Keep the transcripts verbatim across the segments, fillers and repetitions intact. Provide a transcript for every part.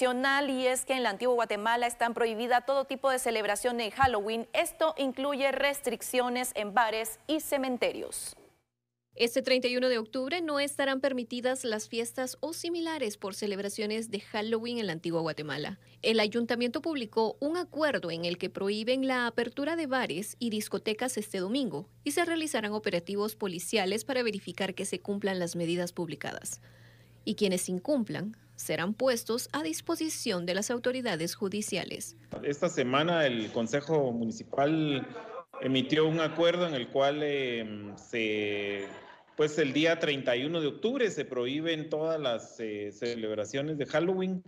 nacional, y es que en la Antigua Guatemala están prohibidas todo tipo de celebración de Halloween. Esto incluye restricciones en bares y cementerios. Este treinta y uno de octubre no estarán permitidas las fiestas o similares por celebraciones de Halloween en la Antigua Guatemala. El ayuntamiento publicó un acuerdo en el que prohíben la apertura de bares y discotecas este domingo y se realizarán operativos policiales para verificar que se cumplan las medidas publicadas. Y quienes incumplan serán puestos a disposición de las autoridades judiciales. Esta semana el Consejo Municipal emitió un acuerdo en el cual eh, se, pues el día treinta y uno de octubre se prohíben todas las eh, celebraciones de Halloween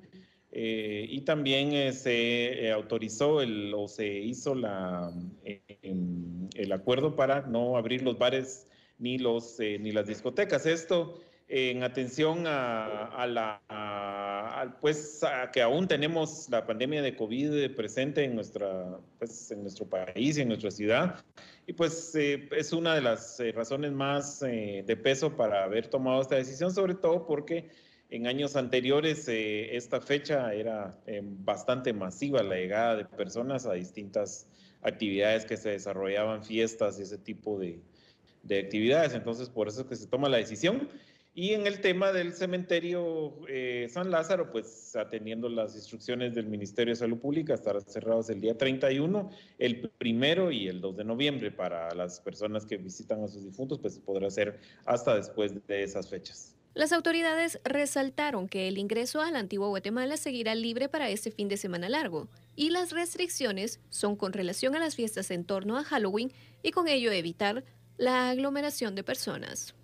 eh, y también eh, se eh, autorizó el, o se hizo la, eh, el acuerdo para no abrir los bares ni, los, eh, ni las discotecas. Esto en atención a, a la a, a, pues a que aún tenemos la pandemia de COVID presente en nuestra pues, en nuestro país y en nuestra ciudad, y pues eh, es una de las eh, razones más eh, de peso para haber tomado esta decisión, sobre todo porque en años anteriores eh, esta fecha era eh, bastante masiva la llegada de personas a distintas actividades que se desarrollaban, fiestas y ese tipo de, de actividades. Entonces por eso es que se toma la decisión. Y en el tema del cementerio eh, San Lázaro, pues atendiendo las instrucciones del Ministerio de Salud Pública, estarán cerrados el día treinta y uno, el primero y el dos de noviembre. Para las personas que visitan a sus difuntos, pues podrá ser hasta después de esas fechas. Las autoridades resaltaron que el ingreso a la Antigua Guatemala seguirá libre para este fin de semana largo, y las restricciones son con relación a las fiestas en torno a Halloween y con ello evitar la aglomeración de personas.